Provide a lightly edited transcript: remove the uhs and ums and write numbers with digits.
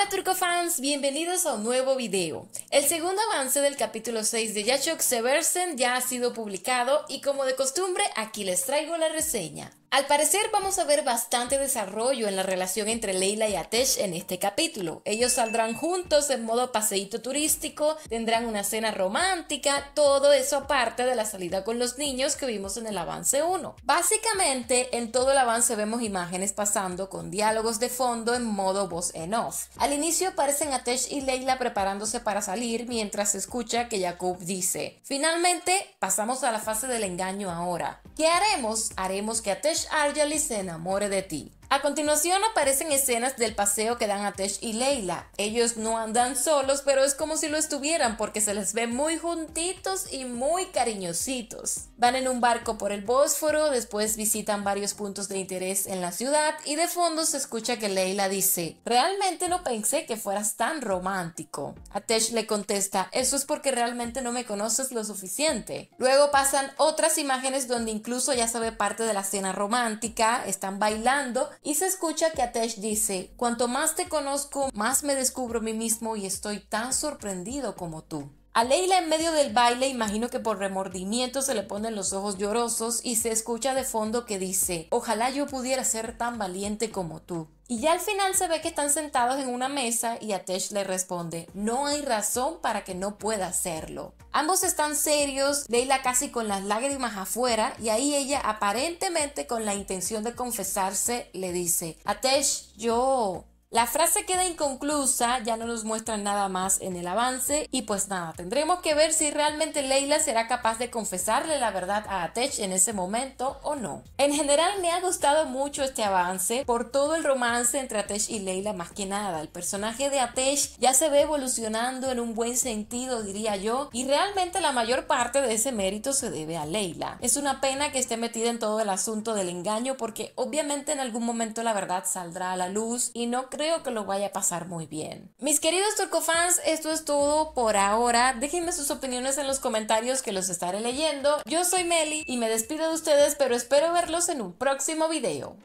Hola turcofans, bienvenidos a un nuevo video. El segundo avance del capítulo 6 de Ya Çok Seversen ya ha sido publicado y como de costumbre aquí les traigo la reseña. Al parecer vamos a ver bastante desarrollo en la relación entre Leyla y Ateş en este capítulo. Ellos saldrán juntos en modo paseíto turístico, tendrán una cena romántica, todo eso aparte de la salida con los niños que vimos en el avance 1. Básicamente en todo el avance vemos imágenes pasando con diálogos de fondo en modo voz en off. Al inicio aparecen Ateş y Leyla preparándose para salir mientras se escucha que Jacob dice: "Finalmente pasamos a la fase del engaño ahora. ¿Qué haremos? Haremos que Ateş Argelis se enamore de ti". A continuación aparecen escenas del paseo que dan Ateş y Leyla. Ellos no andan solos, pero es como si lo estuvieran porque se les ve muy juntitos y muy cariñositos. Van en un barco por el Bósforo, después visitan varios puntos de interés en la ciudad y de fondo se escucha que Leyla dice: "Realmente no pensé que fueras tan romántico". Ateş le contesta: "Eso es porque realmente no me conoces lo suficiente". Luego pasan otras imágenes donde incluso ya se ve parte de la escena romántica, están bailando y se escucha que Ateş dice: "Cuanto más te conozco, más me descubro a mí mismo y estoy tan sorprendido como tú". A Leyla en medio del baile, imagino que por remordimiento se le ponen los ojos llorosos y se escucha de fondo que dice: "Ojalá yo pudiera ser tan valiente como tú". Y ya al final se ve que están sentados en una mesa y Ateş le responde: "No hay razón para que no pueda hacerlo". Ambos están serios, Leyla casi con las lágrimas afuera y ahí ella aparentemente con la intención de confesarse le dice: "Ateş, yo..." La frase queda inconclusa, ya no nos muestran nada más en el avance y pues nada, tendremos que ver si realmente Leyla será capaz de confesarle la verdad a Ateş en ese momento o no. En general me ha gustado mucho este avance por todo el romance entre Ateş y Leyla más que nada. El personaje de Ateş ya se ve evolucionando en un buen sentido, diría yo, y realmente la mayor parte de ese mérito se debe a Leyla. Es una pena que esté metida en todo el asunto del engaño porque obviamente en algún momento la verdad saldrá a la luz y no creo que lo vaya a pasar muy bien. Mis queridos turcofans, esto es todo por ahora. Déjenme sus opiniones en los comentarios que los estaré leyendo. Yo soy Meli y me despido de ustedes, pero espero verlos en un próximo video.